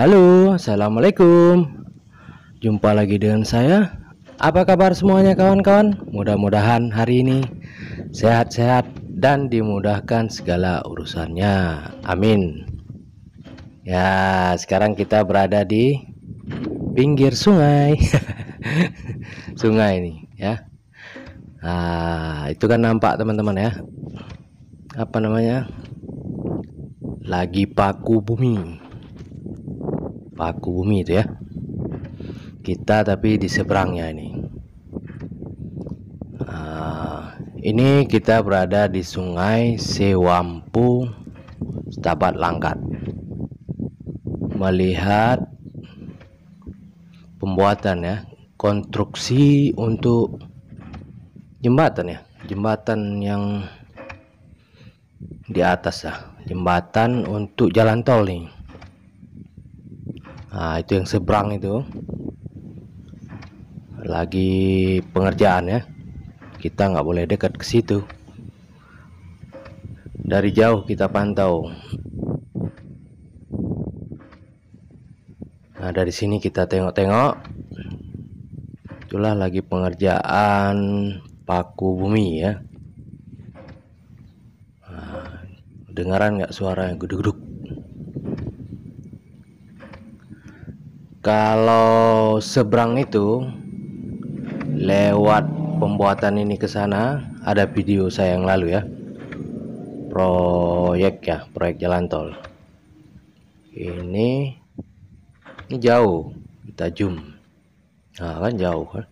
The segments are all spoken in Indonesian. Halo, assalamualaikum. Jumpa lagi dengan saya. Apa kabar semuanya kawan-kawan? Mudah-mudahan hari ini sehat-sehat dan dimudahkan segala urusannya. Amin. Ya, sekarang kita berada di pinggir sungai. Sungai ini ya. Nah, itu kan nampak teman-teman ya. Apa namanya? Lagi paku bumi. Paku bumi itu ya, kita tapi di seberangnya ini. Ini kita berada di sungai Sei Wampu, Stabat Langkat, melihat pembuatan ya, konstruksi untuk jembatan ya, jembatan yang di atas ya, jembatan untuk jalan tol nih. Nah, itu yang seberang itu lagi pengerjaan ya, kita nggak boleh dekat ke situ, dari jauh kita pantau. Nah, dari sini kita tengok-tengok, itulah lagi pengerjaan paku bumi ya. Nah, dengaran nggak suaranya geduk-geduk? Kalau seberang itu lewat pembuatan ini ke sana, ada video saya yang lalu ya, proyek jalan tol. Ini jauh, kita zoom. Nah, kan jauh kan?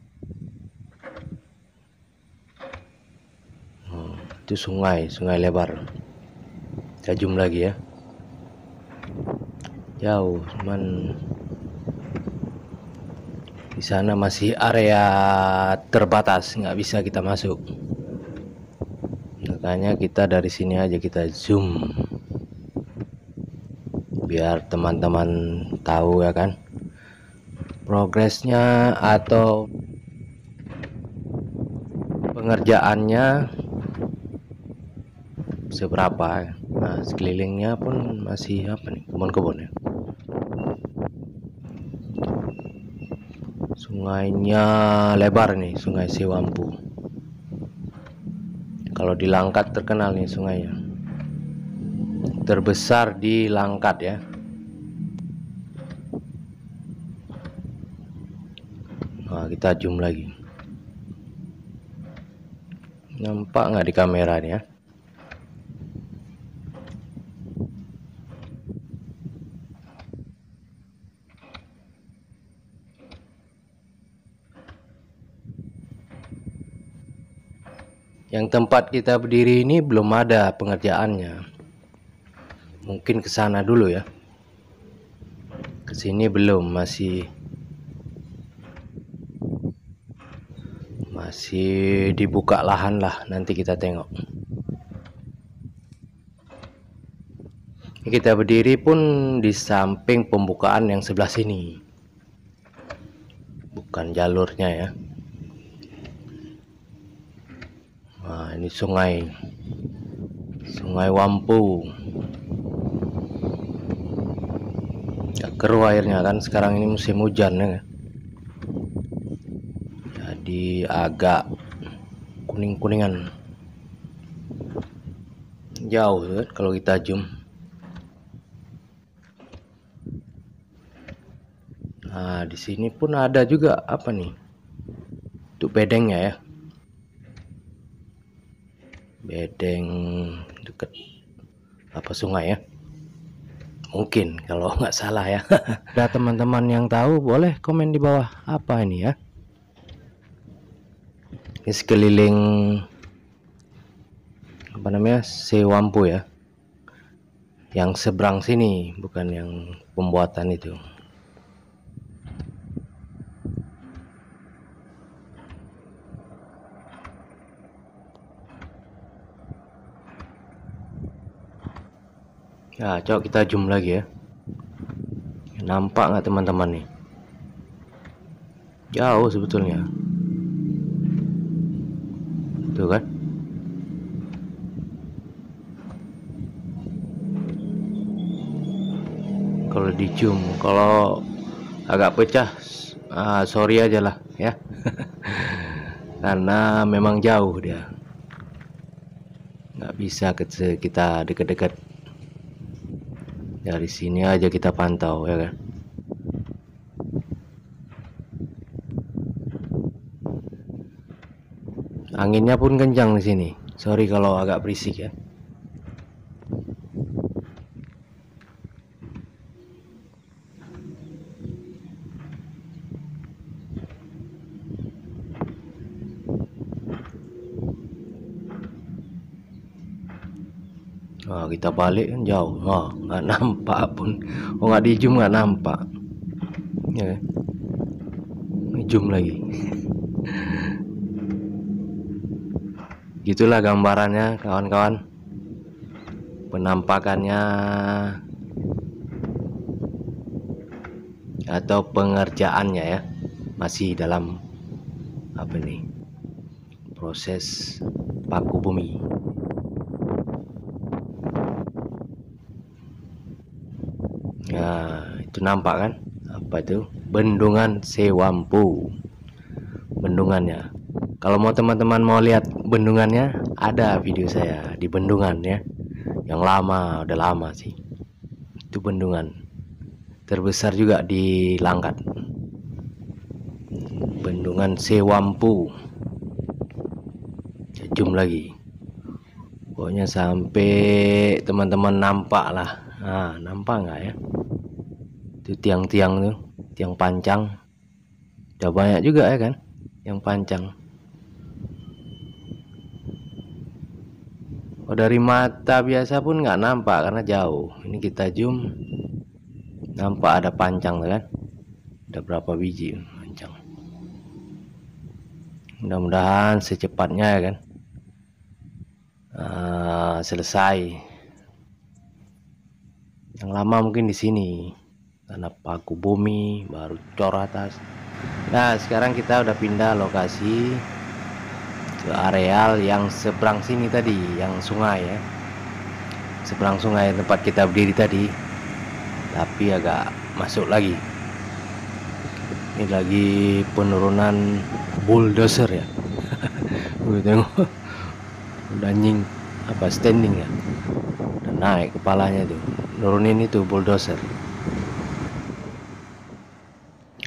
Itu sungai lebar. Kita zoom lagi ya. Jauh, cuman di sana masih area terbatas, nggak bisa kita masuk. Makanya kita dari sini aja kita zoom, biar teman-teman tahu ya kan progresnya atau pengerjaannya seberapa. Nah, sekelilingnya pun masih apa nih, kebun-kebun ya. Sungainya lebar nih, sungai Sei Wampu. Kalau di Langkat terkenal nih sungainya, terbesar di Langkat ya. Nah, kita zoom lagi, nampak nggak di kamera nih ya? Yang tempat kita berdiri ini belum ada pengerjaannya. Mungkin ke sana dulu ya. Ke sini belum, masih dibuka lahan lah, nanti kita tengok. Kita berdiri pun di samping pembukaan yang sebelah sini. Bukan jalurnya ya. Nah, ini sungai Wampu. Ya, keruh airnya kan sekarang ini musim hujan ya. Jadi agak kuning-kuningan. Jauh ya, kalau kita zoom. Nah, di sini pun ada juga apa nih? Untuk bedengnya ya. Bedeng deket apa sungai ya, mungkin kalau nggak salah ya. Ada teman-teman yang tahu boleh komen di bawah apa ini ya. Ini sekeliling apa namanya, Sei Wampu ya, yang seberang sini, bukan yang pembuatan itu. Ya, coba kita zoom lagi ya. Nampak nggak teman-teman nih? Jauh sebetulnya. Tuh kan? Kalau dicium. Kalau agak pecah, sorry aja lah ya. Karena memang jauh dia, nggak bisa kita dekat-dekat. Dari sini aja kita pantau ya kan. Anginnya pun kencang di sini. Sorry kalau agak berisik ya. Nah, kita balik kan jauh, nah, nggak nampak pun. Oh, nggak di zoom nggak nampak ya, zoom lagi. Gitulah gambarannya kawan-kawan, penampakannya atau pengerjaannya ya, masih dalam apa nih, proses paku bumi. Nah, itu nampak kan? Apa itu? Bendungan Sei Wampu. Bendungannya. Kalau mau teman-teman mau lihat bendungannya, ada video saya di bendungan ya. Yang lama, udah lama sih. Itu bendungan terbesar juga di Langkat. Bendungan Sei Wampu. Jom lagi. Pokoknya sampai teman-teman nampak lah. Nah, nampak nggak ya? Itu tiang-tiang tuh, tiang pancang. Udah banyak juga ya kan yang pancang. Oh, dari mata biasa pun nggak nampak karena jauh. Ini kita zoom, nampak ada pancang tuh kan. Ada berapa biji pancang. Mudah-mudahan secepatnya ya kan selesai. Yang lama mungkin di sini. Tanah paku bumi, baru cor atas. Nah, sekarang kita udah pindah lokasi ke areal yang seberang sini tadi, yang sungai ya. Seberang sungai tempat kita berdiri tadi. Tapi agak masuk lagi. Ini lagi penurunan bulldozer ya. Udah tengok. Udah nying apa standing ya. Udah naik kepalanya tuh. Nurunin itu bulldozer.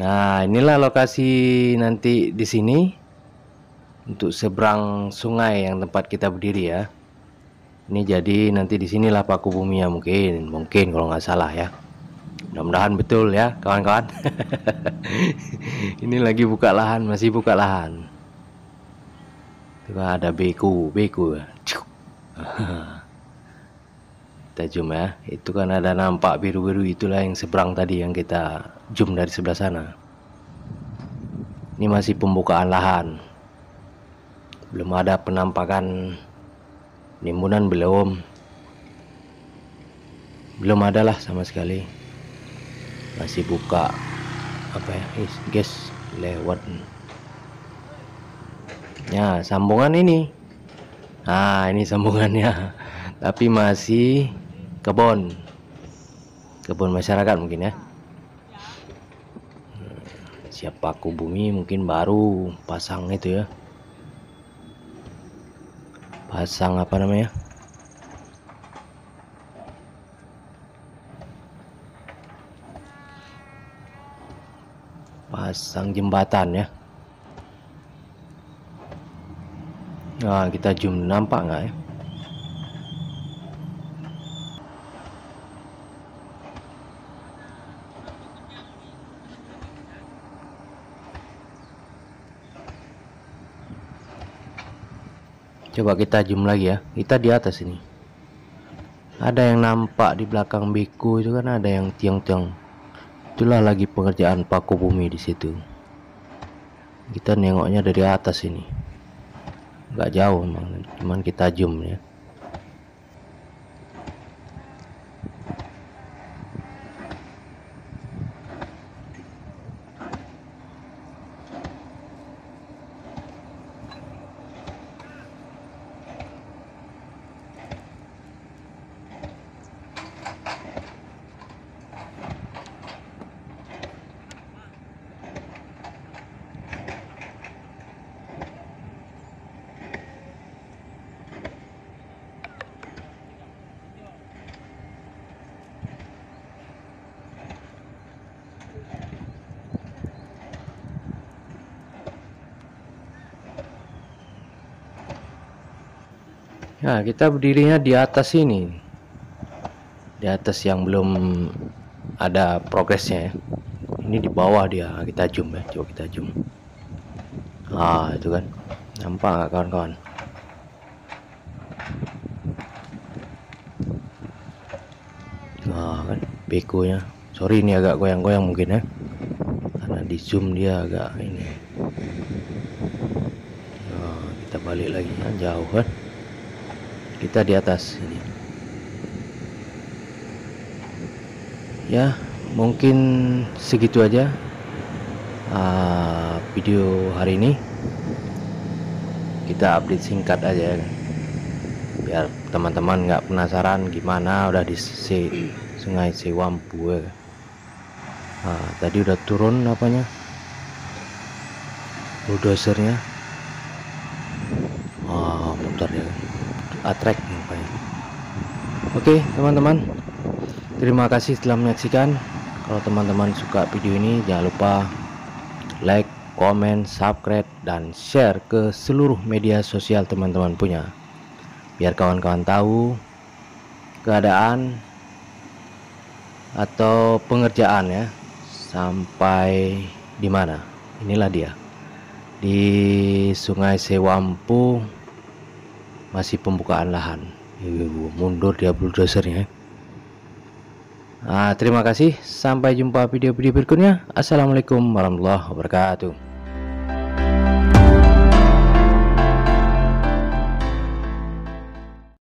Nah, inilah lokasi nanti di sini untuk seberang sungai yang tempat kita berdiri ya. Ini jadi nanti di sinilah paku bumi ya, mungkin kalau nggak salah ya. Mudah-mudahan betul ya, kawan-kawan. Ini lagi buka lahan, masih buka lahan. Tuh ada beku. Kita zoom ya, itu kan ada nampak biru-biru, itulah yang seberang tadi yang kita zoom dari sebelah sana. Ini masih pembukaan lahan, belum ada penampakan nimbunan, belum adalah sama sekali, masih buka apa ya guys, lewat ya sambungan ini. Nah, ini sambungannya, tapi masih kebun masyarakat mungkin ya. Siap paku bumi mungkin baru pasang itu ya, pasang apa namanya, pasang jembatan ya. Nah, kita zoom, nampak nggak ya? Coba kita zoom lagi ya, kita di atas ini. Ada yang nampak di belakang beku itu kan, ada yang tiang-tiang. Itulah lagi pengerjaan paku bumi di situ. Kita nengoknya dari atas ini. Enggak jauh, cuman kita zoom ya. Nah, kita berdirinya di atas ini, di atas yang belum ada progresnya ya. Ini di bawah dia, kita zoom ya, coba kita zoom. Ah, itu kan nampak nggak kawan-kawan? Nah, kan bekonya, sorry ini agak goyang-goyang mungkin ya, karena di zoom dia agak ini. Nah, kita balik lagi kan, jauh kan? Kita di atas ini ya, mungkin segitu aja video hari ini. Kita update singkat aja ya, biar teman-teman nggak penasaran gimana udah di sungai Sei Wampu ya. Tadi udah turun apanya, bulldozer-nya muter ya, attract namanya. Oke teman-teman, terima kasih telah menyaksikan. Kalau teman-teman suka video ini, jangan lupa like, comment, subscribe, dan share ke seluruh media sosial teman-teman punya, biar kawan-kawan tahu keadaan atau pengerjaan ya, sampai di mana. Inilah dia, di sungai Sei Wampu masih pembukaan lahan. Mundur dia bulldozer-nya. Terima kasih, sampai jumpa video-video berikutnya. Assalamualaikum warahmatullahi wabarakatuh.